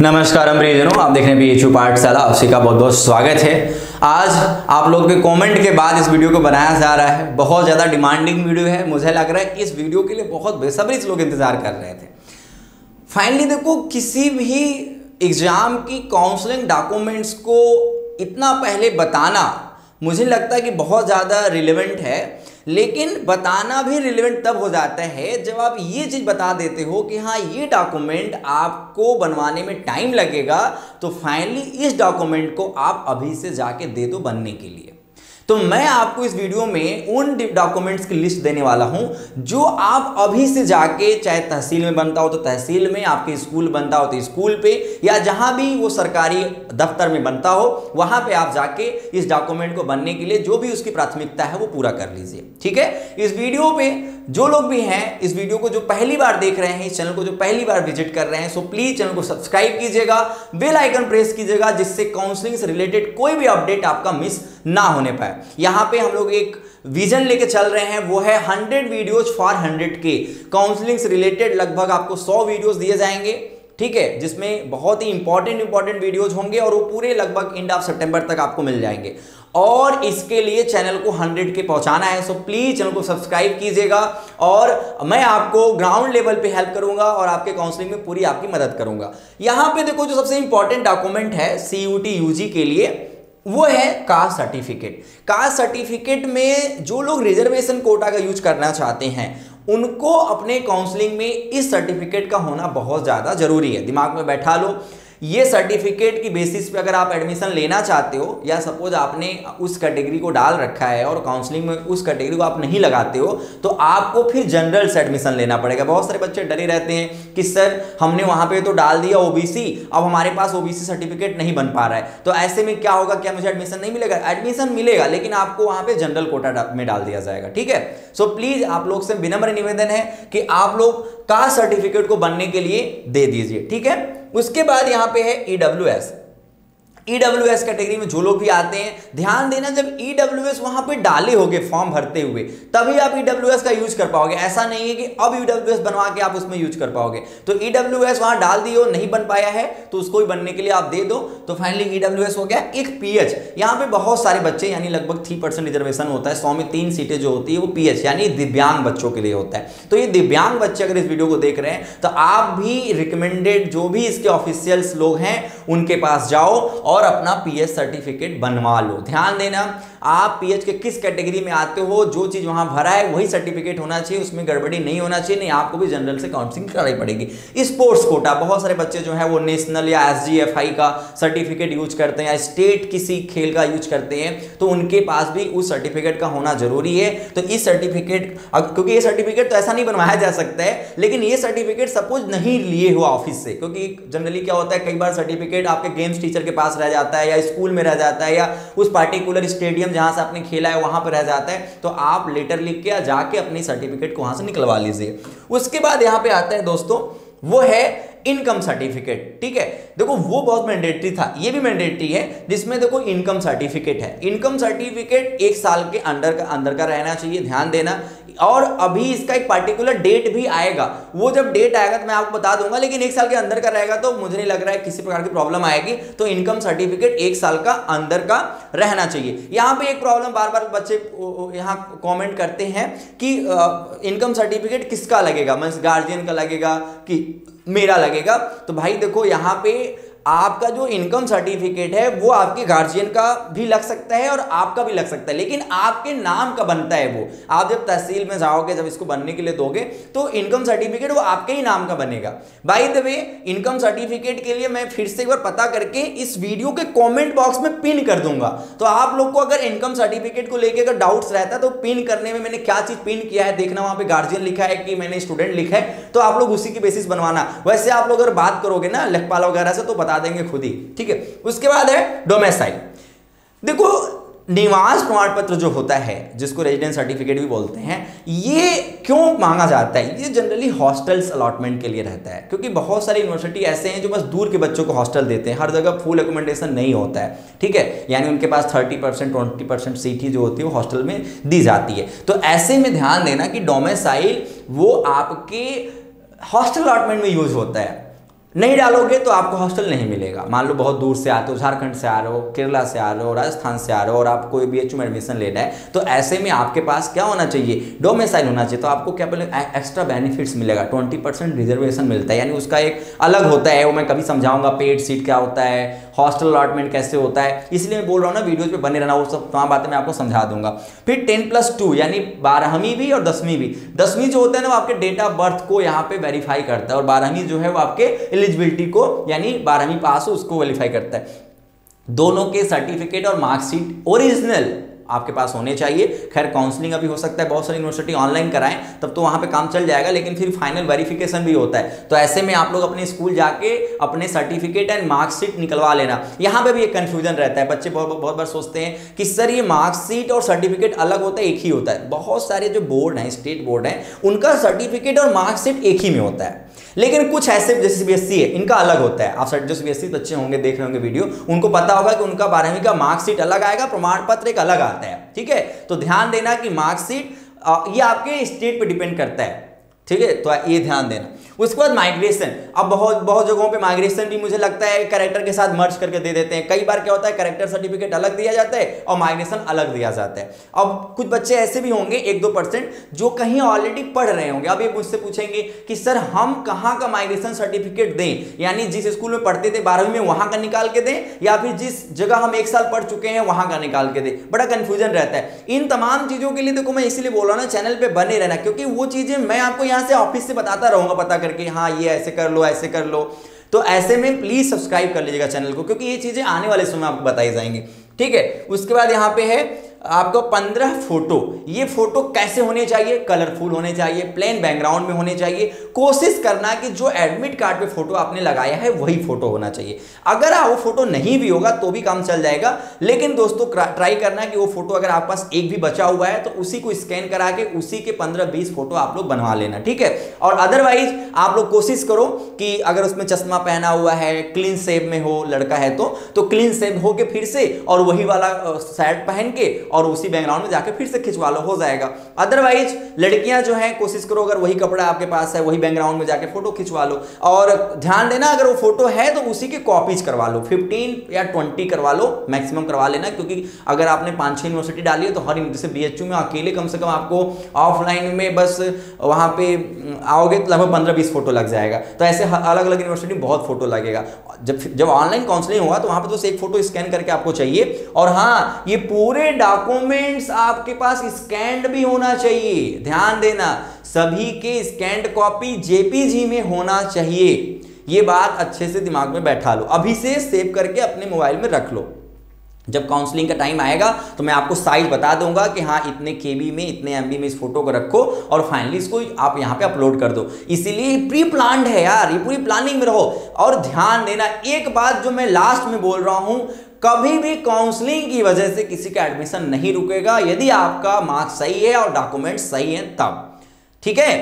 नमस्कार प्रियजनों, आप देख रहे हैं बीएचयू पाठशाला। आप सभी का बहुत बहुत स्वागत है। आज आप लोग के कमेंट के बाद इस वीडियो को बनाया जा रहा है। बहुत ज़्यादा डिमांडिंग वीडियो है। मुझे लग रहा है कि इस वीडियो के लिए बहुत बेसब्री से लोग इंतज़ार कर रहे थे। फाइनली देखो, किसी भी एग्ज़ाम की काउंसलिंग डॉक्यूमेंट्स को इतना पहले बताना मुझे लगता है कि बहुत ज़्यादा रिलेवेंट है, लेकिन बताना भी रिलेवेंट तब हो जाता है जब आप ये चीज़ बता देते हो कि हाँ, ये डॉक्यूमेंट आपको बनवाने में टाइम लगेगा, तो फाइनली इस डॉक्यूमेंट को आप अभी से जाके दे दो बनने के लिए। तो मैं आपको इस वीडियो में उन डॉक्यूमेंट्स की लिस्ट देने वाला हूं जो आप अभी से जाके, चाहे तहसील में बनता हो तो तहसील में, आपके स्कूल बनता हो तो स्कूल पे, या जहां भी वो सरकारी दफ्तर में बनता हो वहां पे आप जाके इस डॉक्यूमेंट को बनने के लिए जो भी उसकी प्राथमिकता है वो पूरा कर लीजिए। ठीक है, इस वीडियो पे जो लोग भी हैं, इस वीडियो को जो पहली बार देख रहे हैं, इस चैनल को जो पहली बार विजिट कर रहे हैं, सो प्लीज़ चैनल को सब्सक्राइब कीजिएगा, बेल आइकन प्रेस कीजिएगा, जिससे काउंसलिंग से रिलेटेड कोई भी अपडेट आपका मिस ना होने पाए। यहाँ पे हम लोग एक विजन लेके चल रहे हैं, वो है 100 वीडियोज फॉर 100K। काउंसलिंग से रिलेटेड लगभग आपको 100 वीडियोज दिए जाएंगे, ठीक है, जिसमें बहुत ही इंपॉर्टेंट वीडियोज होंगे और वो पूरे लगभग एंड ऑफ सितंबर तक आपको मिल जाएंगे। और इसके लिए चैनल को 100K पहुंचाना है, सो प्लीज़ चैनल को सब्सक्राइब कीजिएगा और मैं आपको ग्राउंड लेवल पे हेल्प करूंगा और आपके काउंसलिंग में पूरी आपकी मदद करूंगा। यहाँ पे देखो, जो सबसे इंपॉर्टेंट डॉक्यूमेंट है CUUG के लिए, वो है कास्ट सर्टिफिकेट। कास्ट सर्टिफिकेट में जो लोग रिजर्वेशन कोटा का यूज करना चाहते हैं उनको अपने काउंसलिंग में इस सर्टिफिकेट का होना बहुत ज़्यादा ज़रूरी है। दिमाग में बैठा लो, ये सर्टिफिकेट की बेसिस पे अगर आप एडमिशन लेना चाहते हो, या सपोज आपने उस कैटेगरी को डाल रखा है और काउंसलिंग में उस कैटेगरी को आप नहीं लगाते हो, तो आपको फिर जनरल से एडमिशन लेना पड़ेगा। बहुत सारे बच्चे डरे रहते हैं कि सर हमने वहाँ पे तो डाल दिया OBC, अब हमारे पास OBC सर्टिफिकेट नहीं बन पा रहा है, तो ऐसे में क्या होगा, क्या मुझे एडमिशन नहीं मिलेगा? एडमिशन मिलेगा, लेकिन आपको वहाँ पर जनरल कोटा में डाल दिया जाएगा। ठीक है, सो प्लीज़ आप लोग से विनम्र निवेदन है कि आप लोग कास्ट सर्टिफिकेट को बनने के लिए दे दीजिए। ठीक है, उसके बाद यहाँ पे है EWS कैटेगरी में जो लोग भी आते हैं, ध्यान देना, जब EWS वहाँ पे डाले होगे फॉर्म भरते हुए तभी आप EWS का यूज कर पाओगे। ऐसा नहीं है कि अब EWS बनवा के आप उसमें यूज कर पाओगे। तो EWS वहाँ डाल दिए हो, नहीं बन पाया है तो उसको भी बनने के लिए आप दे दो, तो फाइनली EWS हो गया। एक PH, यहाँ पे बहुत सारे बच्चे, यानी लगभग 3% रिजर्वेशन होता है, 100 में 3 सीटें जो होती है वो PH यानी दिव्यांग बच्चों के लिए होता है। तो ये दिव्यांग बच्चे अगर इस वीडियो को देख रहे हैं तो आप भी रिकमेंडेड जो भी इसके ऑफिशियल्स लोग हैं उनके पास जाओ और अपना PH सर्टिफिकेट बनवा लो। ध्यान देना, आप PH के किस कैटेगरी में आते हो, जो चीज़ वहाँ भरा है वही सर्टिफिकेट होना चाहिए, उसमें गड़बड़ी नहीं होना चाहिए, नहीं आपको भी जनरल से काउंसलिंग करानी पड़ेगी। स्पोर्ट्स कोटा, बहुत सारे बच्चे जो है वो नेशनल या SGFAI का सर्टिफिकेट यूज करते हैं या स्टेट किसी खेल का यूज करते हैं, तो उनके पास भी उस सर्टिफिकेट का होना जरूरी है। तो इस सर्टिफिकेट, क्योंकि ये सर्टिफिकेट तो ऐसा नहीं बनवाया जा सकता है, लेकिन ये सर्टिफिकेट सपोज नहीं लिए हुआ ऑफिस से, क्योंकि जनरली क्या होता है, कई बार सर्टिफिकेट आपके गेम्स टीचर के पास रह जाता है या स्कूल में रह जाता है या उस पार्टिकुलर स्टेडियम जहां से आपने खेला है वहां पर रह जाता है, तो आप लेटर लिख के जाके अपनी सर्टिफिकेट को वहां से निकलवा लीजिए। उसके बाद यहां पे आता है दोस्तों, वो है इनकम सर्टिफिकेट। ठीक है, देखो वो बहुत मैंडेटरी था, ये भी मैंडेटरी है, जिसमें देखो इनकम सर्टिफिकेट है। इनकम सर्टिफिकेट 1 साल के अंदर का रहना चाहिए, ध्यान देना। और अभी इसका एक पार्टिकुलर डेट भी आएगा, वो जब डेट आएगा तो मैं आपको बता दूंगा, लेकिन 1 साल के अंदर का रहेगा तो मुझे नहीं लग रहा है किसी प्रकार की प्रॉब्लम आएगी। तो इनकम सर्टिफिकेट 1 साल का अंदर का रहना चाहिए। यहाँ पे एक प्रॉब्लम बार बार बच्चे यहाँ कॉमेंट करते हैं कि इनकम सर्टिफिकेट किसका लगेगा, मीन्स गार्जियन का लगेगा कि मेरा लगेगा? तो भाई देखो, यहाँ पे आपका जो इनकम सर्टिफिकेट है वो आपके गार्जियन का भी लग सकता है और आपका भी लग सकता है, लेकिन आपके नाम का बनता है वो। आप जब तहसील में जाओगे, जब इसको बनने के लिए दोगे, तो इनकम सर्टिफिकेट वो आपके ही नाम का बनेगा। By the way, income certificate के लिए मैं फिर से एक बार पता करके इस वीडियो के कॉमेंट बॉक्स में पिन कर दूंगा, तो आप लोग को अगर इनकम सर्टिफिकेट को लेकर अगर डाउट्स रहता है तो पिन करने में मैंने क्या चीज़ पिन किया है देखना, वहाँ पर गार्जियन लिखा है कि मैंने स्टूडेंट लिखा है, तो आप लोग उसी के बेसिस बनवाना। वैसे आप लोग अगर बात करोगे ना लेखपाल वगैरह से तो देंगे खुद ही। ठीक है, उसके बाद है डोमेसाइल। देखो, निवास प्रमाण पत्र जो होता है, जिसको रेजिडेंस सर्टिफिकेट भी बोलते हैं, ये क्यों मांगा जाता है? ये जनरली हॉस्टल्स अलॉटमेंट के लिए रहता है, क्योंकि बहुत सारी यूनिवर्सिटी ऐसे हैं जो बस दूर के बच्चों को हॉस्टल देते हैं, हर जगह फुल अकोमोडेशन नहीं होता है। ठीक है, यानी उनके पास 30% 20% सीट ही जो होती है वो हॉस्टल में दी जाती है। तो ऐसे में ध्यान देना कि डोमेसाइल वो आपके हॉस्टल अलॉटमेंट में यूज होता है। नहीं डालोगे तो आपको हॉस्टल नहीं मिलेगा। मान लो बहुत दूर से आते हो, झारखंड से आ रहे हो, केरला से आ रहे हो, राजस्थान से आ रहे हो और आपको BHU में एडमिशन लेना है, तो ऐसे में आपके पास क्या होना चाहिए, डोमिसाइल होना चाहिए। तो आपको क्या पहले एक्स्ट्रा बेनिफिट्स मिलेगा, 20% रिजर्वेशन मिलता है, यानी उसका एक अलग होता है, वो मैं कभी समझाऊंगा पेड सीट क्या होता है, हॉस्टल अलॉटमेंट कैसे होता है, इसलिए मैं बोल रहा हूँ ना वीडियोज पे बने रहना, वो सब तमाम बातें मैं आपको समझा दूंगा। फिर 10+2 यानी 12वीं भी और 10वीं भी। 10वीं जो होता है ना वो आपके डेट ऑफ बर्थ को यहाँ पे वेरीफाई करता है और 12वीं जो है वो आपके एलिजिबिलिटी को, यानी 12वीं पास हो उसको वेरीफाई करता है। दोनों के सर्टिफिकेट और मार्कशीट ओरिजिनल आपके पास होने चाहिए। खैर काउंसलिंग अभी हो सकता है, बहुत सारी यूनिवर्सिटी ऑनलाइन कराएं तब तो वहां पे काम चल जाएगा, लेकिन फिर फाइनल वेरिफिकेशन भी होता है। तो ऐसे में आप लोग अपने स्कूल जाके अपने सर्टिफिकेट एंड मार्कशीट निकलवा लेना। यहाँ पे भी एक कंफ्यूजन रहता है, बच्चे बहुत बार सोचते हैं कि सर ये मार्कशीट और सर्टिफिकेट अलग होता है, एक ही होता है। बहुत सारे जो बोर्ड हैं, स्टेट बोर्ड हैं, उनका सर्टिफिकेट और मार्कशीट एक ही में होता है, लेकिन कुछ ऐसे जैसे CBSE है इनका अलग होता है। आप जो CBSE बच्चे होंगे, देख रहे होंगे वीडियो, उनको पता होगा कि उनका 12वीं का मार्कशीट अलग आएगा, प्रमाण पत्र एक अलग आता है। ठीक है, तो ध्यान देना कि मार्कशीट ये आपके स्टेट पे डिपेंड करता है। ठीक है, तो ये ध्यान देना। उसके बाद माइग्रेशन, अब बहुत जगहों पे माइग्रेशन भी मुझे लगता है कैरेक्टर के साथ मर्ज करके दे देते हैं। कई बार क्या होता है, कैरेक्टर सर्टिफिकेट अलग दिया जाता है और माइग्रेशन अलग दिया जाता है। अब कुछ बच्चे ऐसे भी होंगे 1-2% जो कहीं ऑलरेडी पढ़ रहे होंगे, अब ये मुझसे पूछेंगे कि सर हम कहाँ का माइग्रेशन सर्टिफिकेट दें, यानी जिस स्कूल में पढ़ते थे 12वीं में वहाँ का निकाल के दें, या फिर जिस जगह हम 1 साल पढ़ चुके हैं वहाँ का निकाल के दें। बड़ा कन्फ्यूजन रहता है इन तमाम चीज़ों के लिए। देखो मैं इसलिए बोल रहा हूँ ना, चैनल पर बने रहना, क्योंकि वो चीज़ें मैं आपको यहाँ से ऑफिस से बताता रहूँगा, पता करके, हाँ ये ऐसे कर लो, ऐसे कर लो। तो ऐसे में प्लीज सब्सक्राइब कर लीजिएगा चैनल को, क्योंकि ये चीजें आने वाले समय आपको बताई जाएंगी। ठीक है, उसके बाद यहाँ पे है आपको 15 फोटो। ये फोटो कैसे होने चाहिए, कलरफुल होने चाहिए, प्लेन बैकग्राउंड में होने चाहिए। कोशिश करना कि जो एडमिट कार्ड पे फोटो आपने लगाया है वही फोटो होना चाहिए। अगर वो फोटो नहीं भी होगा तो भी काम चल जाएगा, लेकिन दोस्तों ट्राई करना कि वो फोटो अगर आपके पास एक भी बचा हुआ है तो उसी को स्कैन करा के उसी के 15-20 फोटो आप लोग बनवा लेना। ठीक है, और अदरवाइज आप लोग कोशिश करो कि अगर उसमें चश्मा पहना हुआ है, क्लीन शेव में हो, लड़का है तो क्लीन शेव होके फिर से और वही वाला शर्ट पहन के और उसी बैकग्राउंड में जाके फिर से खिंचवा लो, हो जाएगा। अदरवाइज लड़कियां जो हैं कोशिश करो अगर वही कपड़ा आपके पास है वही बैकग्राउंड में जाके फोटो खिंचवा लो। और ध्यान देना अगर वो फोटो है तो उसी के कॉपीज करवा लो, 15 या 20 करवा लो, मैक्सिमम करवा लेना, क्योंकि अगर आपने 5-6 यूनिवर्सिटी डाली है तो हर यूनिवर्सिटी BHU में अकेले कम से कम आपको ऑफलाइन में बस वहाँ पे आओगे तो लगभग 15-20 फोटो लग जाएगा। तो ऐसे अलग अलग यूनिवर्सिटी में बहुत फोटो लगेगा। जब ऑनलाइन काउंसलिंग होगा तो वहाँ पर बस एक फोटो स्कैन करके आपको चाहिए। और हाँ, ये पूरे डॉक्यूमेंट्स आपके पास स्कैंड भी होना चाहिए, ध्यान देना, सभी के स्कैंड कॉपी JPG में होना चाहिए। ये बात अच्छे से दिमाग में बैठा लो, अभी से सेव करके अपने मोबाइल में रख लो। जब काउंसलिंग का टाइम आएगा तो मैं आपको साइज बता दूंगा कि हाँ इतने KB में, इतने MB में इस फोटो को रखो और फाइनली इसको आप यहाँ पे अपलोड कर दो। इसीलिए प्री प्लान्ड है यार, ये पूरी प्लानिंग में रहो। और ध्यान देना एक बात जो मैं लास्ट में बोल रहा हूँ, कभी भी काउंसलिंग की वजह से किसी का एडमिशन नहीं रुकेगा यदि आपका मार्क्स सही है और डॉक्यूमेंट सही है तब। ठीक है,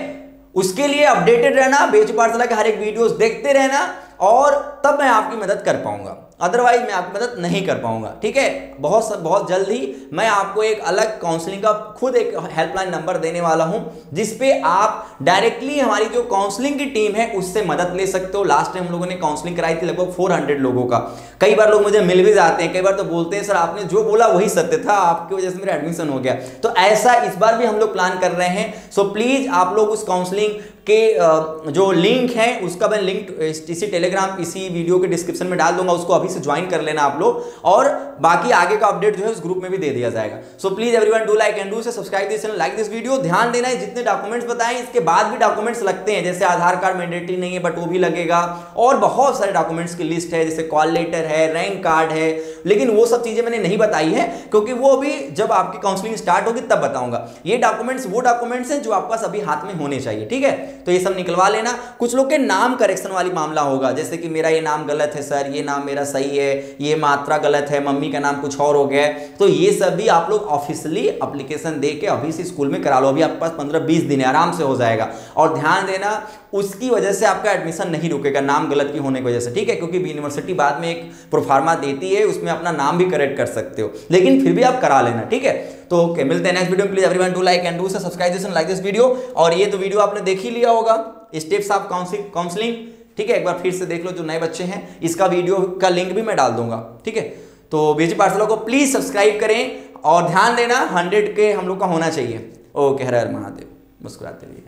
उसके लिए अपडेटेड रहना, BHU पाठशाला के हर एक वीडियोस देखते रहना और तब मैं आपकी मदद कर पाऊंगा, अदरवाइज मैं आपकी मदद नहीं कर पाऊंगा। ठीक है, बहुत जल्द ही मैं आपको एक अलग काउंसलिंग का खुद एक हेल्पलाइन नंबर देने वाला हूं, जिस पे आप डायरेक्टली हमारी जो काउंसलिंग की टीम है उससे मदद ले सकते हो। लास्ट टाइम हम लोगों ने काउंसलिंग कराई थी लगभग 400 लोगों का। कई बार लोग मुझे मिल भी जाते हैं, कई बार तो बोलते हैं सर आपने जो बोला वही सत्य था, आपकी वजह से मेरा एडमिशन हो गया। तो ऐसा इस बार भी हम लोग प्लान कर रहे हैं। सो प्लीज आप लोग उस काउंसलिंग के जो लिंक है उसका मैं लिंक इसी टेलीग्राम इसी वीडियो के डिस्क्रिप्शन में डाल दूंगा, उसको अभी से ज्वाइन कर लेना आप लोग। और बाकी आगे का अपडेट जो है उस ग्रुप में भी दे दिया जाएगा। So please everyone do like and do subscribe this channel, like this video. ध्यान देना है जितने डॉक्यूमेंट्स बताएं इसके बाद भी डॉक्यूमेंट्स लगते हैं, जैसे आधार कार्ड मैंडेटरी नहीं है बट वो भी लगेगा, और बहुत सारे डॉक्यूमेंट्स की लिस्ट है जैसे कॉल लेटर है, रैंक कार्ड है, लेकिन वो सब चीजें मैंने नहीं बताई है क्योंकि वो भी जब आपकी काउंसलिंग स्टार्ट होगी तब बताऊंगा। ये डॉक्यूमेंट्स वो डॉक्यूमेंट्स हैं जो आपका सभी हाथ में होने चाहिए। ठीक है, तो ये सब निकलवा लेना। कुछ लोग के नाम करेक्शन वाली मामला होगा, जैसे कि मेरा ये नाम गलत है सर, ये नाम मेरा सही है, ये मात्रा गलत है, मम्मी का नाम कुछ और हो गया है, तो ये सब भी आप लोग ऑफिशियली एप्लीकेशन दे के अभी से स्कूल में करा लो। अभी आपके पास 15-20 दिन है, आराम से हो जाएगा। और ध्यान देना उसकी वजह से आपका एडमिशन नहीं रुकेगा, नाम गलत की होने की वजह से। ठीक है, क्योंकि यूनिवर्सिटी बाद में एक प्रोफार्मा देती है, उसमें अपना नाम भी करेक्ट कर सकते हो, लेकिन फिर भी आप करा लेना। ठीक है, तो ओके, मिलते हैं नेक्स्ट वीडियो में। Please everyone do like and do subscribe this video. और ये तो वीडियो आपने देख ही लिया होगा, स्टेप्स ऑफ काउंसलिंग। ठीक है, एक बार फिर से देख लो जो नए बच्चे हैं, इसका वीडियो का लिंक भी मैं डाल दूंगा। ठीक है, तो बीएचयू पाठशाला को प्लीज सब्सक्राइब करें और ध्यान देना 100 के हम लोग का होना चाहिए। ओके, हर हर महादेव, मुस्कुराते रहिए।